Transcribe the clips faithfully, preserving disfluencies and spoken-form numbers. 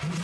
You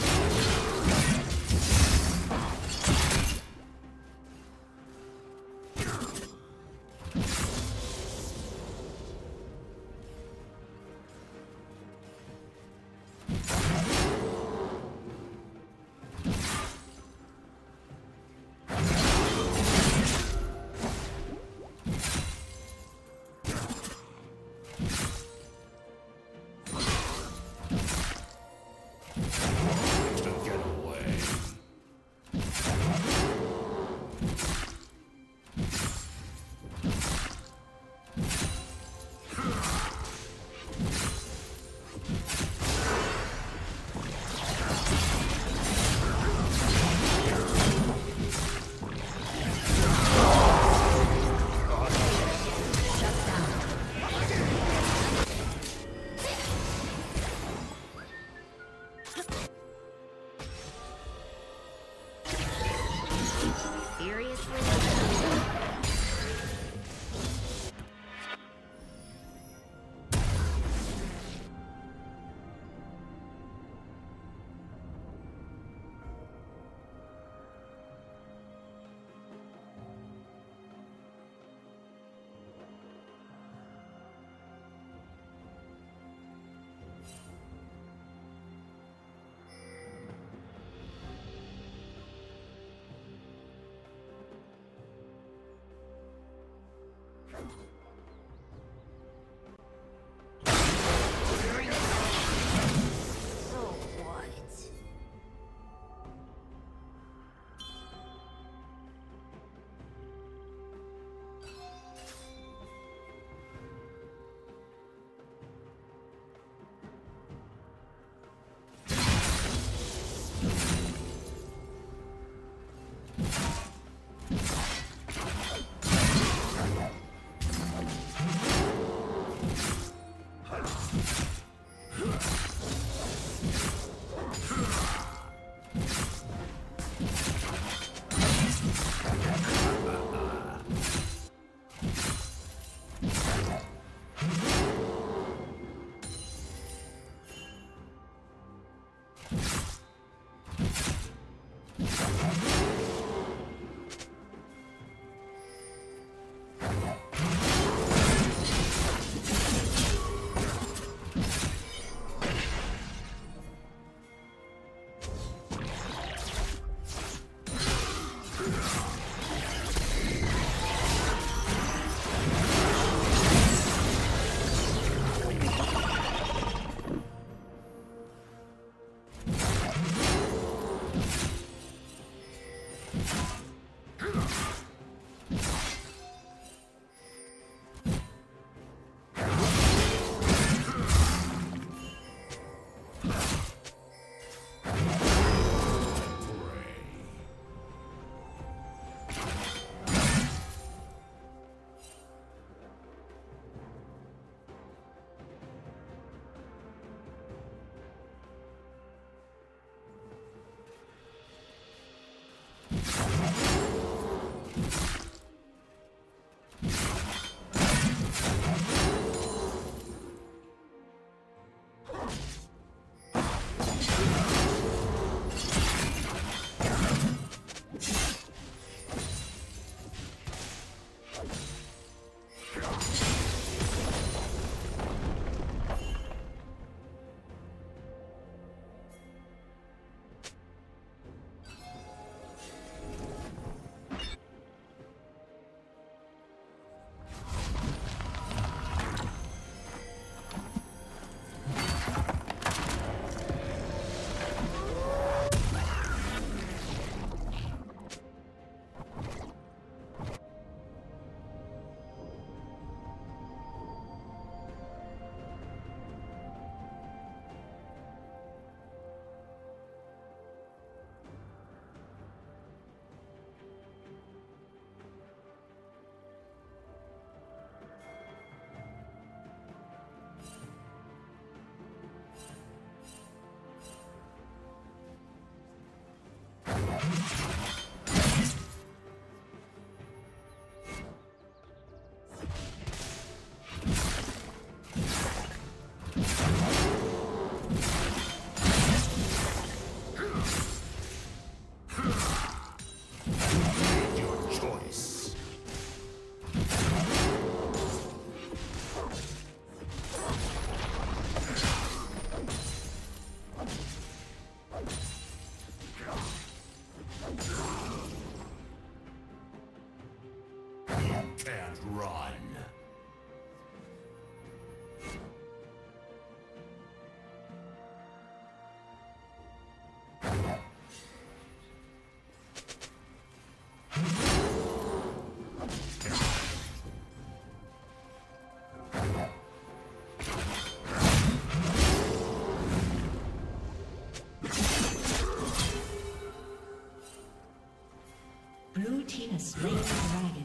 Blue team has slain the dragon.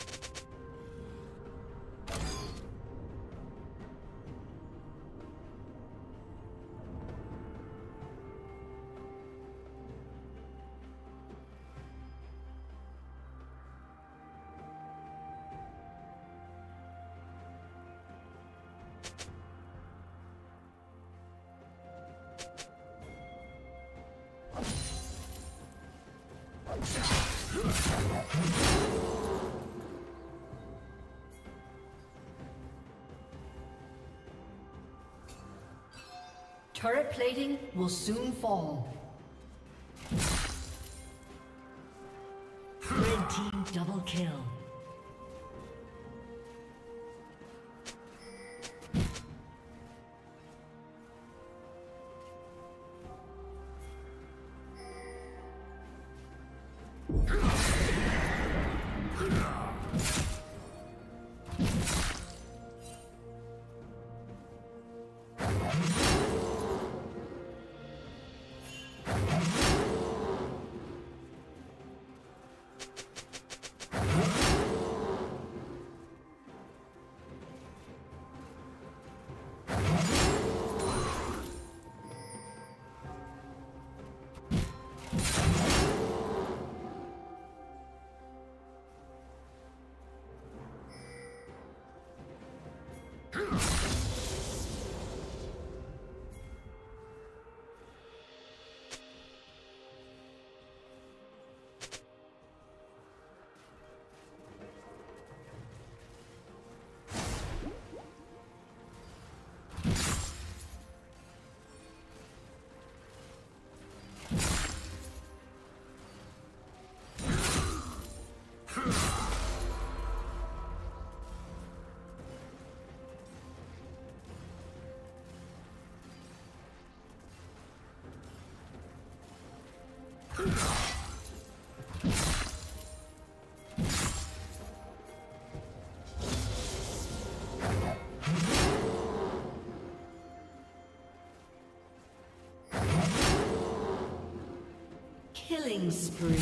Turret plating will soon fall. Red team double kill. Killing spree.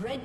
Red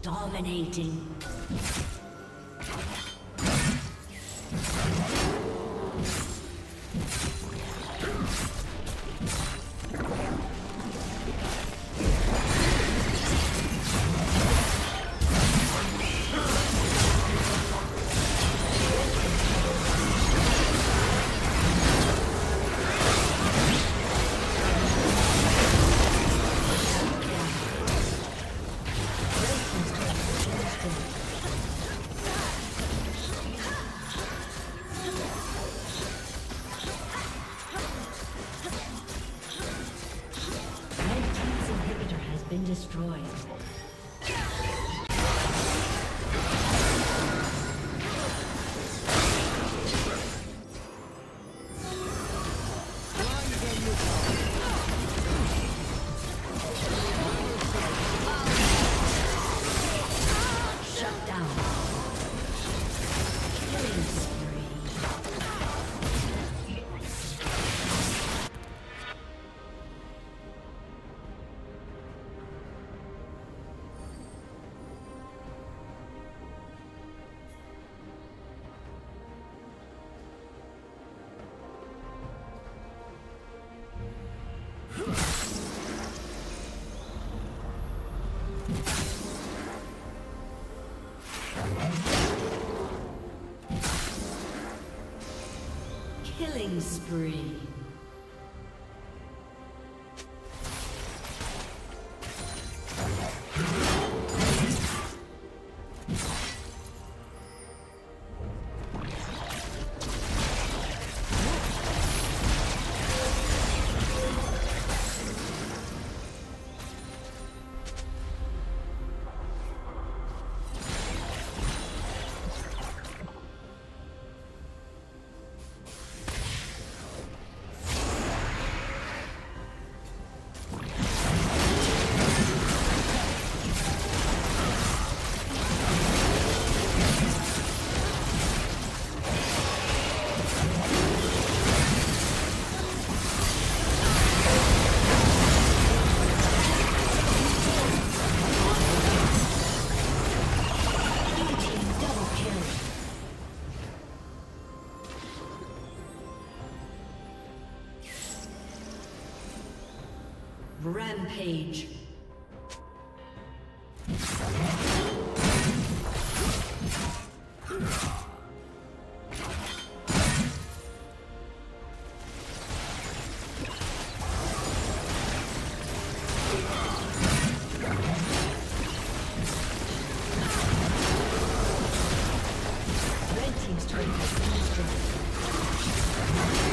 Dominating. Killing spree. Page. Red team's turret has been destroyed.